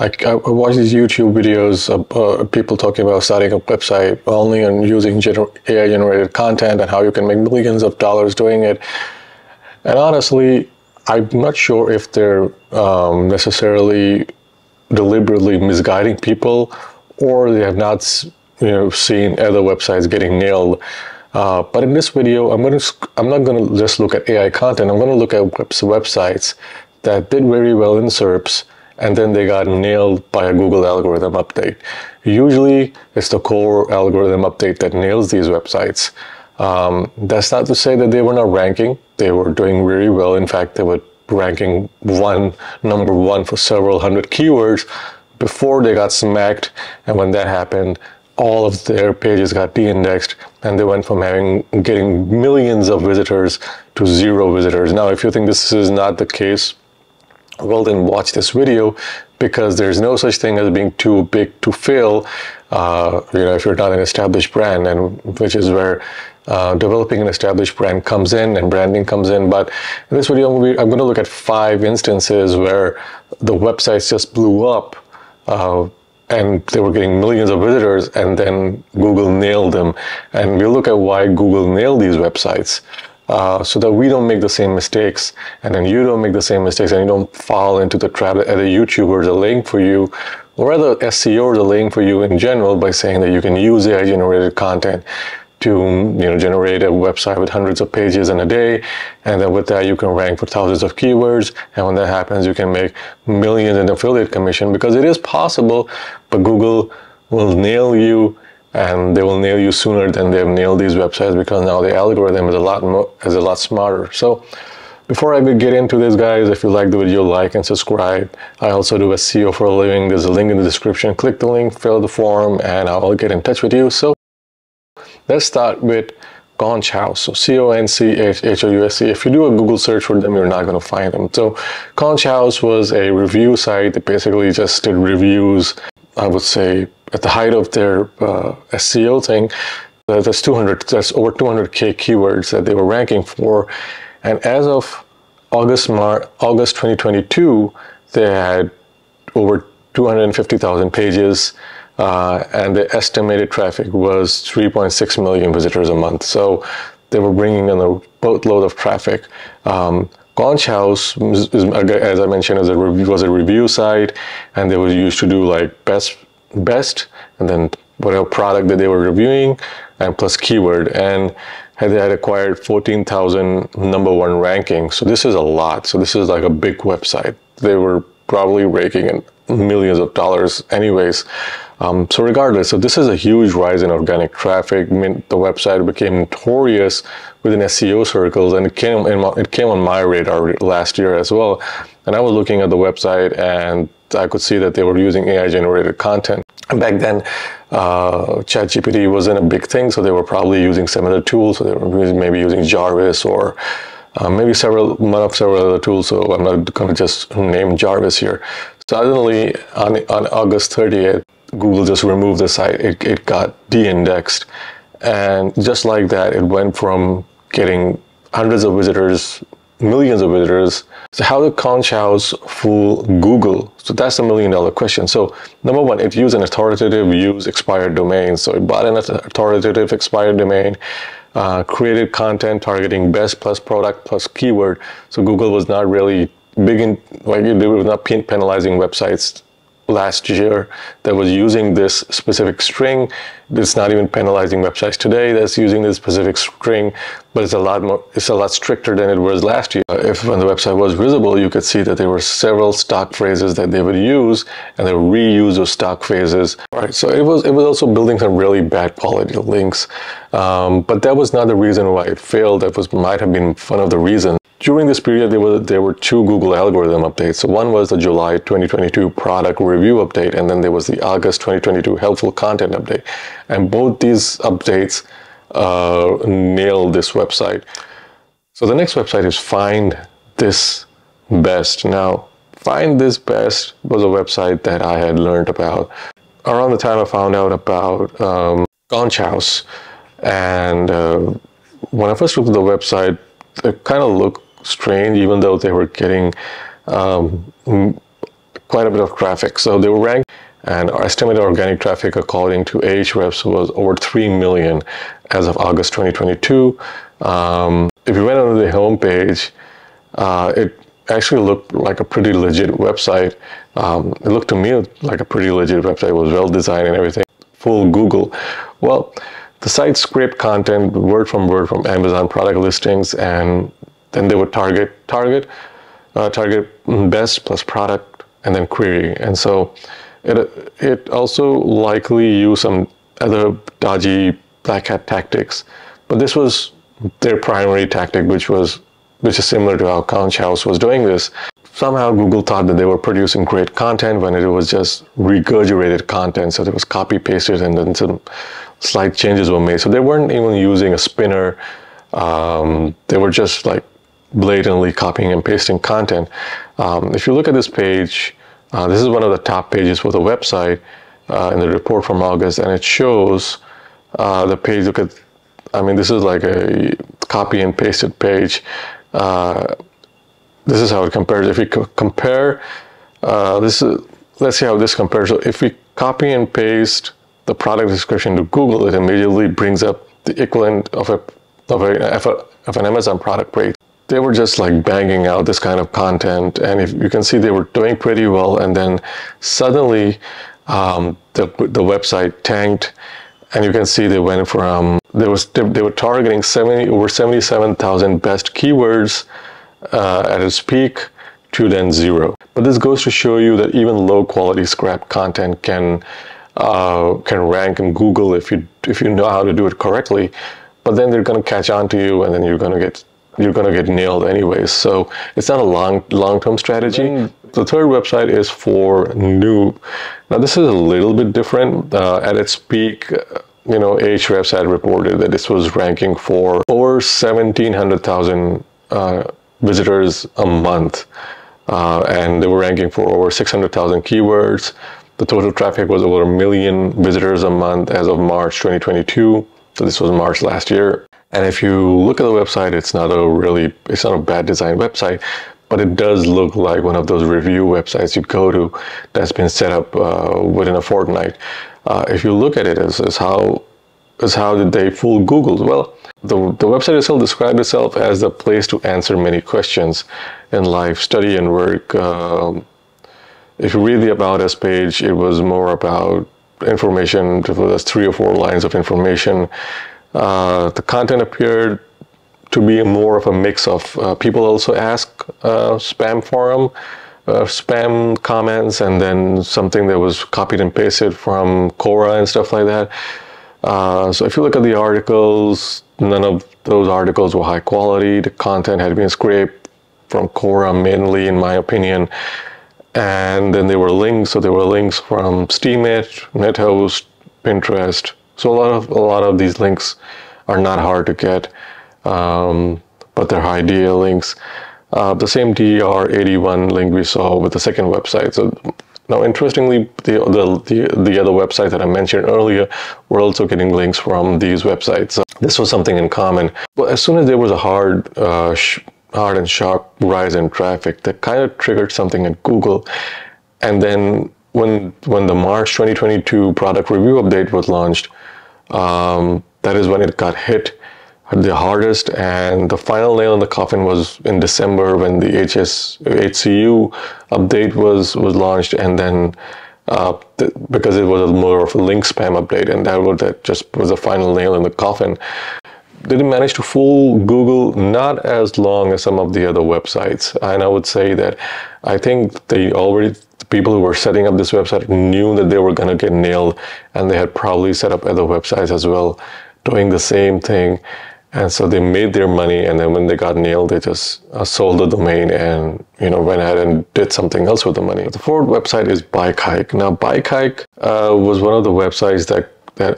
I watch these YouTube videos of people talking about starting a website only and using AI-generated content and how you can make millions of dollars doing it. And honestly, I'm not sure if they're necessarily deliberately misguiding people, or they have not seen other websites getting nailed. But in this video, I'm not going to just look at AI content. I'm going to look at websites that did very well in SERPs, and then they got nailed by a Google algorithm update. Usually, it's the core algorithm update that nails these websites. That's not to say that they were not ranking. They were doing very well. In fact, they were ranking number one for several hundred keywords before they got smacked. And when that happened, all of their pages got de-indexed, and they went from getting millions of visitors to 0 visitors. Now, if you think this is not the case, well, then watch this video, because there's no such thing as being too big to fail. If you're not an established brand, and which is where developing an established brand comes in and branding comes in. But in this video, I'm going to look at 5 instances where the websites just blew up and they were getting millions of visitors, and then Google nailed them. And we'll look at why Google nailed these websites, so that we don't make the same mistakes, and then you don't make the same mistakes, and you don't fall into the trap that other YouTubers are laying for you, or other SEOs are laying for you in general, by saying that you can use AI-generated content to generate a website with hundreds of pages in a day, and then with that you can rank for thousands of keywords, and when that happens you can make millions in affiliate commission, because it is possible. But Google will nail you, and they will nail you sooner than they've nailed these websites, because now the algorithm is a lot smarter. So before I get into this, guys, if you like the video, like and subscribe. I also do SEO for a living. There's a link in the description. Click the link, fill the form, and I'll get in touch with you. So let's start with Conch House. So C-O-N-C-H-H-O-U-S-E. If you do a Google search for them, you're not going to find them. So Conch House was a review site that basically just did reviews. I would say at the height of their SEO thing, that's over 200K keywords that they were ranking for. And as of August 2022, they had over 250,000 pages, and the estimated traffic was 3.6 million visitors a month. So they were bringing in a boatload of traffic. Conch House, as I mentioned, was a review site, and they were used to do like best, and then whatever product that they were reviewing, and plus keyword. And they had acquired 14,000 number 1 rankings. So this is a lot. So this is like a big website. They were probably raking in millions of dollars anyways. So regardless, so this is a huge rise in organic traffic. I mean, the website became notorious within SEO circles, and it came on my radar last year as well. And I was looking at the website, and I could see that they were using AI-generated content. And back then, ChatGPT wasn't a big thing, so they were probably using similar tools. So they were maybe using Jarvis, or maybe one of several other tools, so I'm not going to just name Jarvis here. Suddenly, on August 30th, Google just removed the site. It got de-indexed, and just like that, it went from getting hundreds of visitors, millions of visitors. So how did Conch House fool Google? So that's the million-dollar question. So number 1, it used an authoritative expired domain. So it bought an authoritative expired domain, created content targeting best plus product plus keyword. So Google was not really big in, like it was not penalizing websites last year that was using this specific string. It's not even penalizing websites today that's using this specific string, but it's a lot stricter than it was last year. If when the website was visible, you could see that there were several stock phrases that they would use, and they would reuse those stock phrases. All right, so it was also building some really bad quality links, but that was not the reason why it failed. That might have been one of the reasons. During this period, there were 2 Google algorithm updates. So one was the July 2022 product review update, and then there was the August 2022 helpful content update. And both these updates nailed this website. So the next website is Find This Best. Now, Find This Best was a website that I had learned about around the time I found out about Conch House. And when I first looked at the website, it kind of looked strange, even though they were getting quite a bit of traffic. So they were ranked, and our estimated organic traffic according to Ahrefs was over 3 million as of August 2022. If you went onto the homepage, it actually looked like a pretty legit website. It looked to me like a pretty legit website. It was well designed and everything. Full Google. Well, the site scraped content word from Amazon product listings, and then they would target best plus product and then query. And so it also likely used some other dodgy black hat tactics, but this was their primary tactic, which is similar to how Conch House was doing this. Somehow Google thought that they were producing great content when it was just regurgitated content. So there was copy pasted and then some slight changes were made. So they weren't even using a spinner. They were just like blatantly copying and pasting content. If you look at this page, this is one of the top pages for the website in the report from August, and it shows the page. Look at, I mean, this is like a copy and pasted page. This is how it compares. If we compare, let's see how this compares. So if we copy and paste the product description to Google, it immediately brings up the equivalent of an Amazon product page. They were just like banging out this kind of content, and if you can see, they were doing pretty well, and then suddenly the website tanked, and you can see they went from they were targeting over 77,000 best keywords at its peak to then zero. But this goes to show you that even low quality scrap content can rank in Google if you know how to do it correctly. But then they're going to catch on to you, and then you're going to get nailed anyways. So it's not a long-term strategy. The third website is For New. Now this is a little bit different. At its peak, you know, Ahrefs had reported that this was ranking for over 1,700,000 visitors a month, and they were ranking for over 600,000 keywords. The total traffic was over 1 million visitors a month as of March 2022. So this was March last year. And if you look at the website, it's not a bad design website, but it does look like one of those review websites you go to that's been set up within a fortnight. If you look at it as how did they fool Google? Well, the website itself described itself as the place to answer many questions in life, study, and work. If you read the About Us page, it was more about information. There's 3 or 4 lines of information. The content appeared to be more of a mix of people also ask spam forum, spam comments, and then something that was copied and pasted from Quora and stuff like that. So if you look at the articles, none of those articles were high quality. The content had been scraped from Quora mainly, in my opinion. And then there were links. So there were links from Steemit, Nethost, Pinterest. So a lot of these links are not hard to get, but they're high DA links. The same DR81 link we saw with the second website. So now, interestingly, the other websites that I mentioned earlier were also getting links from these websites. So this was something in common. Well, as soon as there was a hard and sharp rise in traffic, that kind of triggered something at Google, and then when the March 2022 product review update was launched, that is when it got hit the hardest. And the final nail in the coffin was in December when the HCU update was launched, and then because it was more of a link spam update, and that just was the final nail in the coffin. They didn't manage to fool Google, not as long as some of the other websites. And I would say that I think the people who were setting up this website knew that they were going to get nailed, and they had probably set up other websites as well doing the same thing. And so they made their money, and then when they got nailed, they just sold the domain and, you know, went ahead and did something else with the money. The fourth website is Bike Hike. Now, Bike Hike was one of the websites that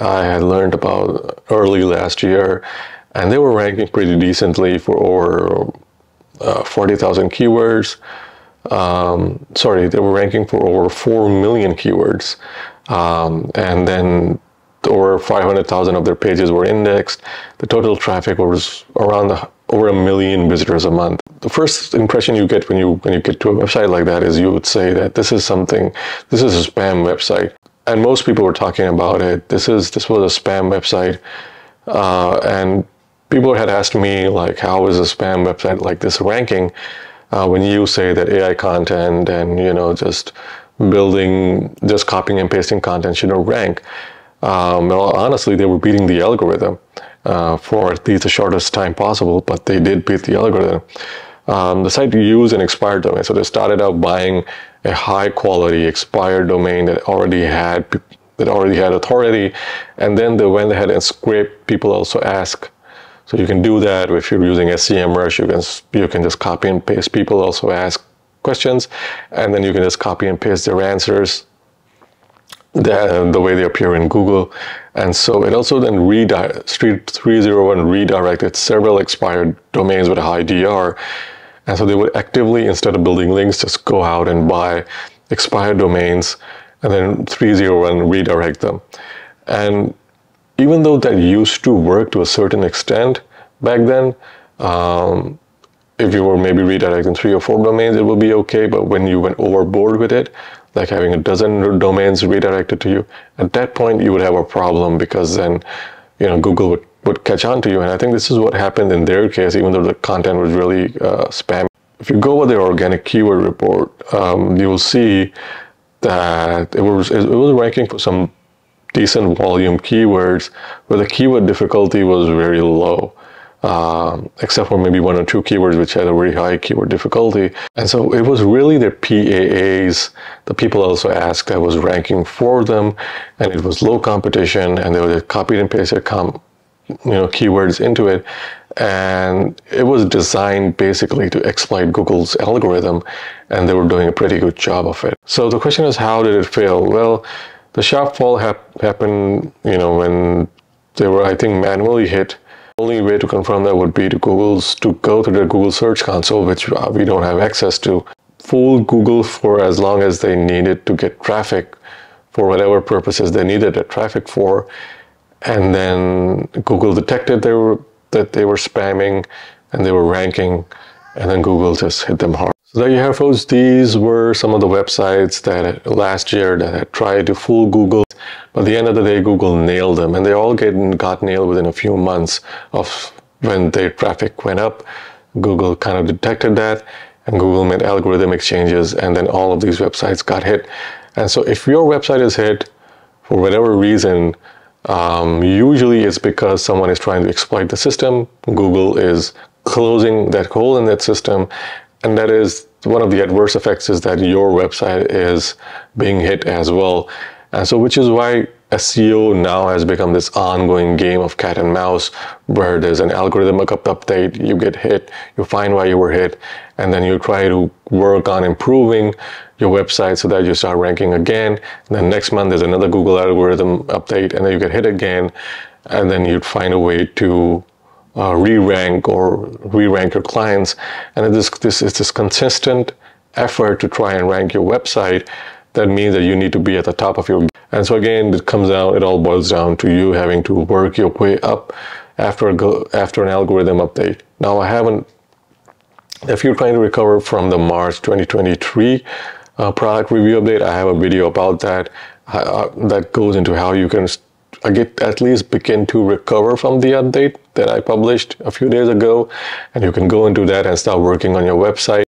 I had learned about early last year, and they were ranking pretty decently for over 40,000 keywords. Sorry, they were ranking for over 4 million keywords, and then over 500,000 of their pages were indexed. The total traffic was around the over 1 million visitors a month. The first impression you get when you get to a website like that is you would say that this is a spam website, and most people were talking about it. This was a spam website, and people had asked me, like, how is a spam website like this ranking when you say that AI content and, you know, just copying and pasting content shouldn't rank? Well, honestly, they were beating the algorithm for at least the shortest time possible, but they did beat the algorithm. The site used an expired domain, so they started out buying a high-quality expired domain that already had authority, and then they went ahead and scraped. People also ask. So you can do that if you're using SEMrush. You can just copy and paste. People also ask questions, and then you can just copy and paste their answers, the way they appear in Google. And so it also then Street 301 redirected several expired domains with a high DR, and so they would actively, instead of building links, just go out and buy expired domains and then 301 redirect them. And even though that used to work to a certain extent back then, if you were maybe redirecting 3 or 4 domains, it would be okay. But when you went overboard with it, like having a dozen domains redirected to you, at that point you would have a problem, because then, you know, Google would catch on to you. And I think this is what happened in their case, even though the content was really spammy. If you go with their organic keyword report, you will see that it was ranking for some decent volume keywords, where the keyword difficulty was very low, except for maybe 1 or 2 keywords which had a very high keyword difficulty. And so it was really their PAAs, the people also asked, that was ranking for them, and it was low competition, and they would copy and paste their keywords into it. And it was designed basically to exploit Google's algorithm, and they were doing a pretty good job of it. So the question is, how did it fail? Well, the sharp fall happened, you know, when they were, I think, manually hit. The only way to confirm that would be to go to the Google Search Console, which we don't have access to. Fool Google for as long as they needed to get traffic for whatever purposes they needed that traffic for, and then Google detected that they were spamming, and they were ranking, and then Google just hit them hard. So there you have, folks. These were some of the websites that last year that had tried to fool Google. But at the end of the day, Google nailed them, and they all got nailed within a few months of when their traffic went up. Google kind of detected that, and Google made algorithmic changes, and then all of these websites got hit. And so if your website is hit for whatever reason, usually it's because someone is trying to exploit the system. Google is closing that hole in that system. And that is one of the adverse effects, is that your website is being hit as well. And so, which is why SEO now has become this ongoing game of cat and mouse, where there's an algorithmic update, you get hit, you find why you were hit, and then you try to work on improving your website so that you start ranking again. And then next month there's another Google algorithm update, and then you get hit again, and then you'd find a way to re-rank your clients. And it's this consistent effort to try and rank your website. That means that you need to be at the top of your. And so again, it all boils down to you having to work your way up after an algorithm update. Now, if you're trying to recover from the March 2023 product review update, I have a video about that that goes into how you can at least begin to recover from the update that I published a few days ago, and you can go into that and start working on your website.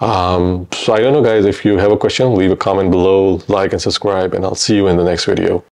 So I don't know, guys. If you have a question, leave a comment below, like and subscribe, and I'll see you in the next video.